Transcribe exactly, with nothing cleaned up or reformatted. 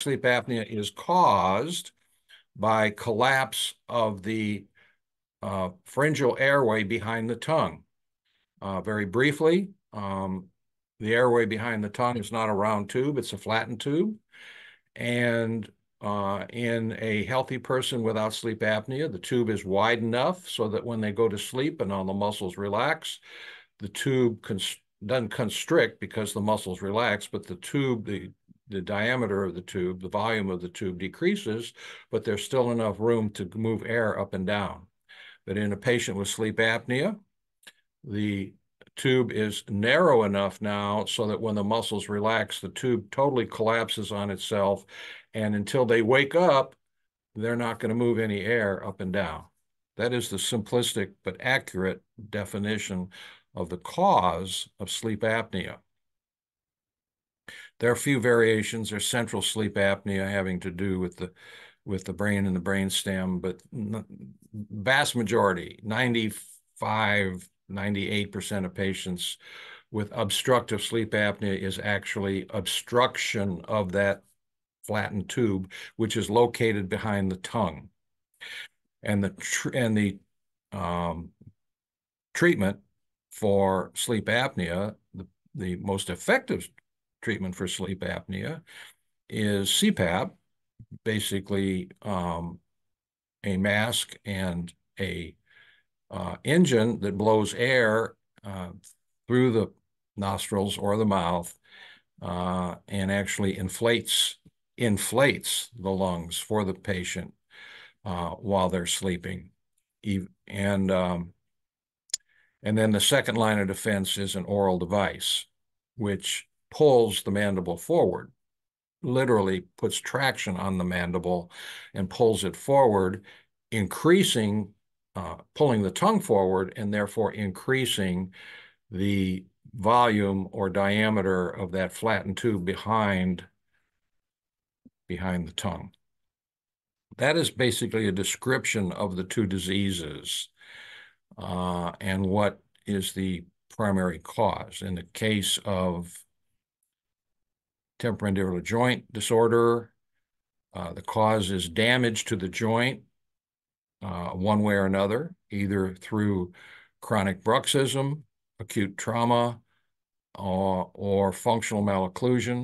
Sleep apnea is caused by collapse of the uh, pharyngeal airway behind the tongue. Uh, very briefly, um, the airway behind the tongue is not a round tube, it's a flattened tube. And uh, in a healthy person without sleep apnea, the tube is wide enough so that when they go to sleep and all the muscles relax, the tube const- doesn't constrict because the muscles relax, but the tube, the the diameter of the tube, the volume of the tube decreases, but there's still enough room to move air up and down. But in a patient with sleep apnea, the tube is narrow enough now so that when the muscles relax, the tube totally collapses on itself. And until they wake up, they're not going to move any air up and down. That is the simplistic but accurate definition of the cause of sleep apnea. There are a few variations. There's central sleep apnea having to do with the with the brain and the brainstem, but vast majority, ninety-five, ninety-eight percent of patients with obstructive sleep apnea is actually obstruction of that flattened tube, which is located behind the tongue. And the tr and the um, treatment for sleep apnea, the, the most effective treatment for sleep apnea is C PAP, basically um, a mask and a uh, engine that blows air uh, through the nostrils or the mouth uh, and actually inflates, inflates the lungs for the patient uh, while they're sleeping. And, um, and then the second line of defense is an oral device, which pulls the mandible forward, literally puts traction on the mandible and pulls it forward, increasing, uh, pulling the tongue forward and therefore increasing the volume or diameter of that flattened tube behind, behind the tongue. That is basically a description of the two diseases uh, and what is the primary cause. In the case of temporomandibular joint disorder, Uh, the cause is damage to the joint uh, one way or another, either through chronic bruxism, acute trauma, uh, or functional malocclusion.